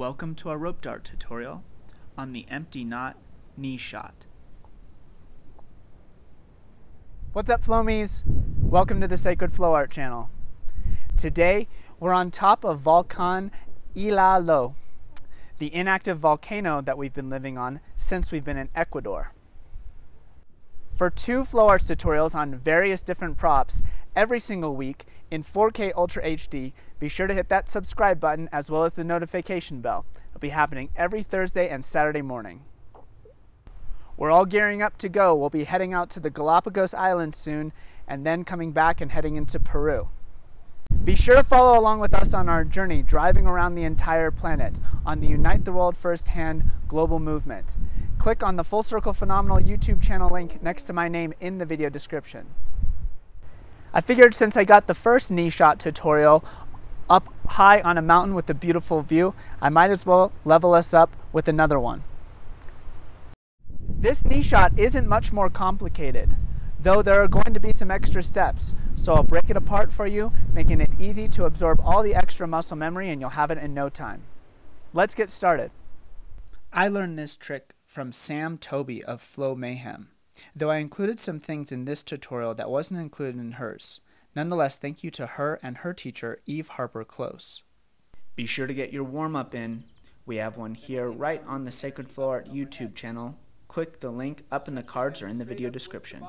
Welcome to our rope dart tutorial on the empty knot knee shot. What's up, Flomies? Welcome to the Sacred Flow Art channel. Today we're on top of Volcan Ilalo, the inactive volcano that we've been living on since we've been in Ecuador. For two flow arts tutorials on various different props every single week in 4K Ultra HD, be sure to hit that subscribe button as well as the notification bell. It'll be happening every Thursday and Saturday morning. We're all gearing up to go. We'll be heading out to the Galapagos Islands soon and then coming back and heading into Peru. Be sure to follow along with us on our journey driving around the entire planet on the Unite the World First Hand Global Movement. Click on the Full Circle Phenomenal YouTube channel link next to my name in the video description. I figured since I got the first knee shot tutorial up high on a mountain with a beautiful view, I might as well level us up with another one. This knee shot isn't much more complicated, though there are going to be some extra steps, so I'll break it apart for you, making it easy to absorb all the extra muscle memory, and you'll have it in no time. Let's get started. I learned this trick from Sam Toby of Flow Mayhem, though I included some things in this tutorial that wasn't included in hers. Nonetheless, thank you to her and her teacher, Eve Harper Close. Be sure to get your warm-up in. We have one here right on the Sacred Flow Art YouTube channel. Click the link up in the cards or in the video description.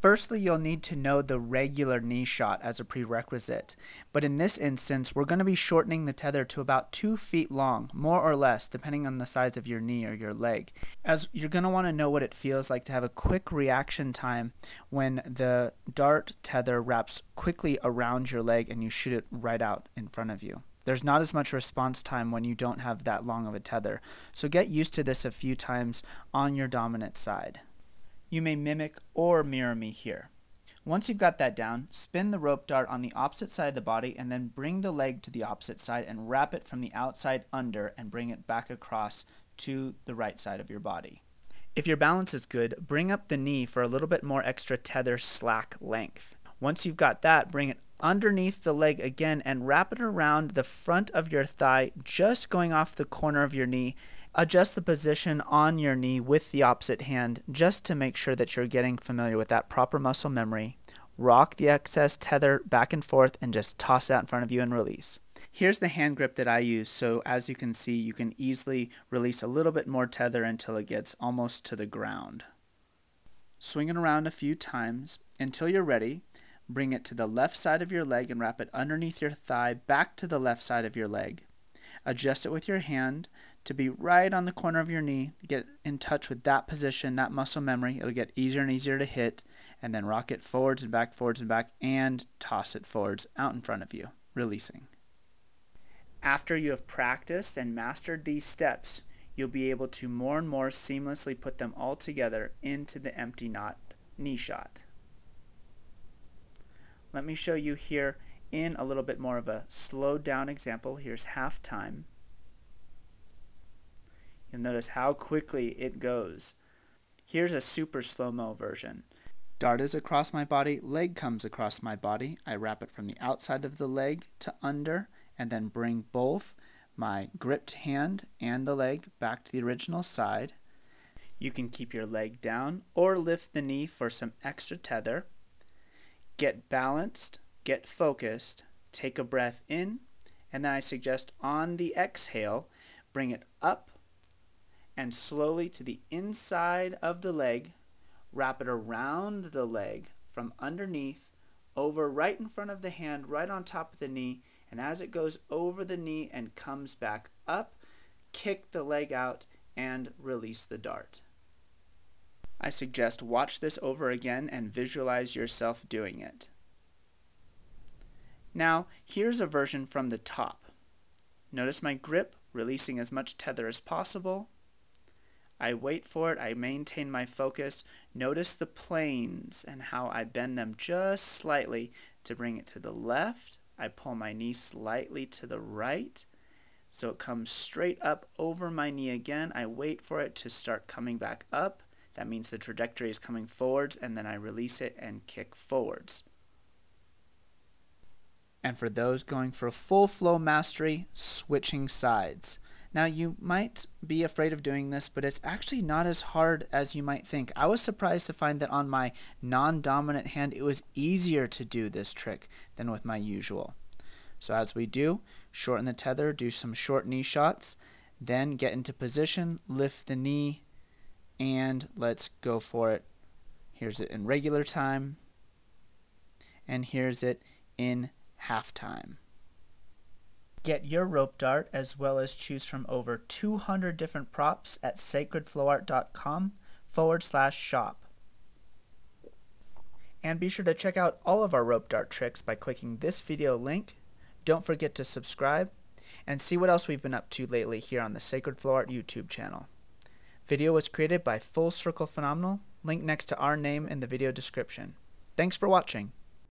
Firstly, you'll need to know the regular knee shot as a prerequisite, but in this instance, we're going to be shortening the tether to about 2 feet long, more or less, depending on the size of your knee or your leg, as you're going to want to know what it feels like to have a quick reaction time when the dart tether wraps quickly around your leg and you shoot it right out in front of you. There's not as much response time when you don't have that long of a tether, so get used to this a few times on your dominant side. You may mimic or mirror me here. Once you've got that down, spin the rope dart on the opposite side of the body and then bring the leg to the opposite side and wrap it from the outside under and bring it back across to the right side of your body. If your balance is good, bring up the knee for a little bit more extra tether slack length. Once you've got that, bring it underneath the leg again and wrap it around the front of your thigh, just going off the corner of your knee. Adjust the position on your knee with the opposite hand just to make sure that you're getting familiar with that proper muscle memory. Rock the excess tether back and forth and just toss it out in front of you and release. Here's the hand grip that I use, so as you can see, you can easily release a little bit more tether until it gets almost to the ground. Swing it around a few times until you're ready. Bring it to the left side of your leg and wrap it underneath your thigh back to the left side of your leg. Adjust it with your hand to be right on the corner of your knee. Get in touch with that position, that muscle memory. It'll get easier and easier to hit, and then rock it forwards and back, and toss it forwards out in front of you, releasing. After you have practiced and mastered these steps, you'll be able to more and more seamlessly put them all together into the empty knot knee shot. Let me show you here in a little bit more of a slowed down example. Here's half time. You'll notice how quickly it goes. Here's a super slow-mo version. Dart is across my body, leg comes across my body. I wrap it from the outside of the leg to under and then bring both my gripped hand and the leg back to the original side. You can keep your leg down or lift the knee for some extra tether. Get balanced, get focused, take a breath in, and then I suggest on the exhale, bring it up and slowly to the inside of the leg, wrap it around the leg from underneath, over right in front of the hand, right on top of the knee, and as it goes over the knee and comes back up, kick the leg out and release the dart. I suggest watch this over again and visualize yourself doing it. Now, here's a version from the top. Notice my grip, releasing as much tether as possible. I wait for it, I maintain my focus, notice the planes and how I bend them just slightly to bring it to the left. I pull my knee slightly to the right, so it comes straight up over my knee again. I wait for it to start coming back up. That means the trajectory is coming forwards, and then I release it and kick forwards. And for those going for full flow mastery, switching sides. Now you might be afraid of doing this, but it's actually not as hard as you might think. I was surprised to find that on my non-dominant hand, it was easier to do this trick than with my usual. So as we do, shorten the tether, do some short knee shots, then get into position, lift the knee, and let's go for it. Here's it in regular time, and here's it in half time. Get your rope dart as well as choose from over 200 different props at sacredflowart.com/shop. And be sure to check out all of our rope dart tricks by clicking this video link. Don't forget to subscribe and see what else we've been up to lately here on the Sacred Flow Art YouTube channel. Video was created by Full Circle Phenomenal. Link next to our name in the video description. Thanks for watching.